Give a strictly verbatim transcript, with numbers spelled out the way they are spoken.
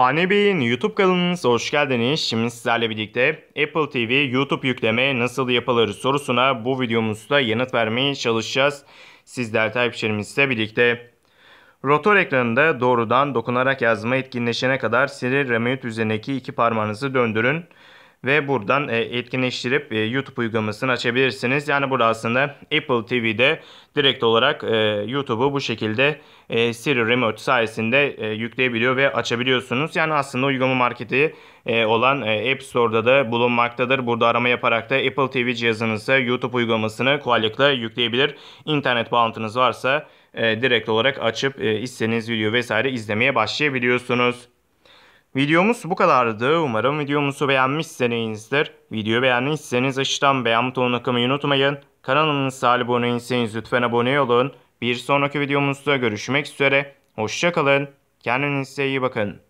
Ani Bey'in YouTube kanalınıza hoş geldiniz. Şimdi sizlerle birlikte Apple T V YouTube yükleme nasıl yapılır sorusuna bu videomuzda yanıt vermeye çalışacağız. Sizler takipçilerimizle birlikte. Rotor ekranında doğrudan dokunarak yazma etkinleşene kadar Siri remote üzerindeki iki parmağınızı döndürün ve buradan etkinleştirip YouTube uygulamasını açabilirsiniz. Yani burada aslında Apple T V'de direkt olarak YouTube'u bu şekilde Siri Remote sayesinde yükleyebiliyor ve açabiliyorsunuz. Yani aslında uygulama marketi olan App Store'da da bulunmaktadır. Burada arama yaparak da Apple T V cihazınıza YouTube uygulamasını kolaylıkla yükleyebilir. İnternet bağlantınız varsa direkt olarak açıp istediğiniz video vesaire izlemeye başlayabiliyorsunuz. Videomuz bu kadardı. Umarım videomuzu beğenmişsinizdir. Videoyu beğendiyseniz aşağıdan beğen butonuna basmayı unutmayın. Kanalımıza abone değilseniz lütfen abone olun. Bir sonraki videomuzda görüşmek üzere. Hoşça kalın. Kendinize iyi bakın.